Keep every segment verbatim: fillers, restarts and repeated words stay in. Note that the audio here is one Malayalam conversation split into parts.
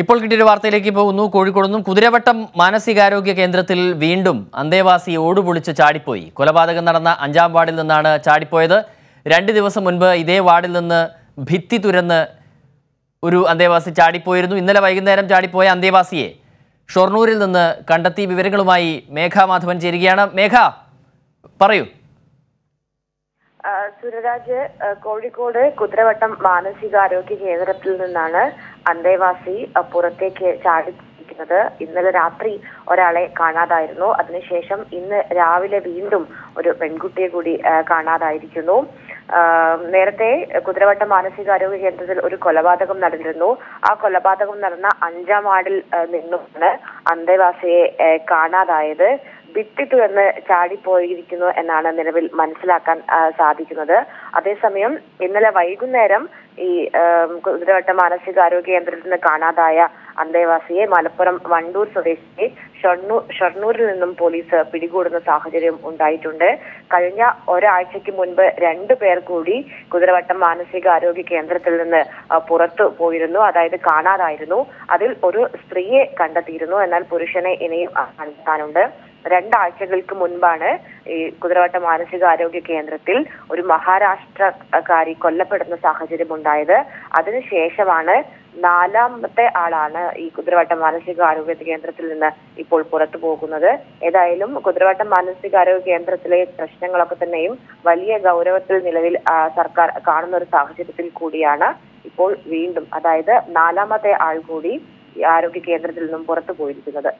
ഇപ്പോൾ കിട്ടിയ വാർത്തയിലേക്ക് പോകുന്നു. കോഴിക്കോട് നിന്നും കുതിരവട്ടം മാനസികാരോഗ്യ കേന്ദ്രത്തിൽ വീണ്ടും അന്തേവാസി ഓടുപൊളിച്ച് ചാടിപ്പോയി. കൊലപാതകം നടന്ന അഞ്ചാം വാർഡിൽ നിന്നാണ് ചാടിപ്പോയത്. രണ്ട് ദിവസം മുൻപ് ഇതേ വാർഡിൽ നിന്ന് ഭിത്തി തുരന്ന് ഒരു അന്തേവാസി ചാടിപ്പോയിരുന്നു. ഇന്നലെ വൈകുന്നേരം ചാടിപ്പോയ അന്തേവാസിയെ ഷൊർണൂരിൽ നിന്ന് കണ്ടെത്തി. വിവരങ്ങളുമായി മേഘ മാധവൻ ചേരുകയാണ്. മേഘ, പറയൂ. സുരരാജ്, കോഴിക്കോട് കുതിരവട്ടം മാനസികാരോഗ്യ കേന്ദ്രത്തിൽ നിന്നാണ് അന്തേവാസി പുറത്തേക്ക് ചാടി ത് ഇന്നലെ രാത്രി ഒരാളെ കാണാതായിരുന്നു. അതിനുശേഷം ഇന്ന് രാവിലെ വീണ്ടും ഒരു പെൺകുട്ടിയെ കൂടി കാണാതായിരിക്കുന്നു. നേരത്തെ കുതിരവട്ടം മാനസികാരോഗ്യ കേന്ദ്രത്തിൽ ഒരു കൊലപാതകം നടന്നിരുന്നു. ആ കൊലപാതകം നടന്ന അഞ്ചാം വാർഡിൽ നിന്നുമാണ് അന്തേവാസിയെ കാണാതായത്. ഭിത്തി തുറന്ന് ചാടിപ്പോയിരിക്കുന്നു എന്നാണ് നിലവിൽ മനസ്സിലാക്കാൻ സാധിക്കുന്നത്. അതേസമയം ഇന്നലെ വൈകുന്നേരം ഈ കുതിരവട്ടം മാനസികാരോഗ്യ കേന്ദ്രത്തിൽ നിന്ന് കാണാതായ അന്തേവാസിയെ മലപ്പുറം വണ്ടൂർ സ്വദേശിയെ ഷൊർണൂർ ഷൊർണൂരിൽ നിന്നും പോലീസ് പിടികൂടുന്ന സാഹചര്യം ഉണ്ടായിട്ടുണ്ട്. കഴിഞ്ഞ ഒരാഴ്ചയ്ക്ക് മുൻപ് രണ്ടു പേർ കൂടി കുതിരവട്ടം മാനസികാരോഗ്യ കേന്ദ്രത്തിൽ നിന്ന് പുറത്തു പോയിരുന്നു, അതായത് കാണാതായിരുന്നു. അതിൽ ഒരു സ്ത്രീയെ കണ്ടെത്തിയിരുന്നു, എന്നാൽ പുരുഷനെ ഇനിയും കണ്ടെത്താനുണ്ട്. രണ്ടാഴ്ചകൾക്ക് മുൻപാണ് ഈ കുതിരവട്ടം മാനസികാരോഗ്യ കേന്ദ്രത്തിൽ ഒരു മഹാരാഷ്ട്രക്കാരി കൊല്ലപ്പെടുന്ന സാഹചര്യം ഉണ്ടായത്. അതിനുശേഷമാണ് നാലാമത്തെ ആളാണ് ഈ കുതിരവട്ടം മാനസികാരോഗ്യ കേന്ദ്രത്തിൽ നിന്ന് ഇപ്പോൾ പുറത്തു പോകുന്നത്. ഏതായാലും കുതിരവട്ടം മാനസികാരോഗ്യ കേന്ദ്രത്തിലെ പ്രശ്നങ്ങളൊക്കെ തന്നെയും വലിയ ഗൗരവത്തിൽ നിലവിൽ സർക്കാർ കാണുന്ന ഒരു സാഹചര്യത്തിൽ കൂടിയാണ് ഇപ്പോൾ വീണ്ടും, അതായത് നാലാമത്തെ ആൾ കൂടി ഈ ആരോഗ്യ കേന്ദ്രത്തിൽ നിന്നും പുറത്തു പോയിരിക്കുന്നത്.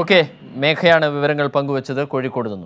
ഓക്കെ, മേഘയാണ് വിവരങ്ങൾ പങ്കുവച്ചത് കോഴിക്കോട് നിന്നും.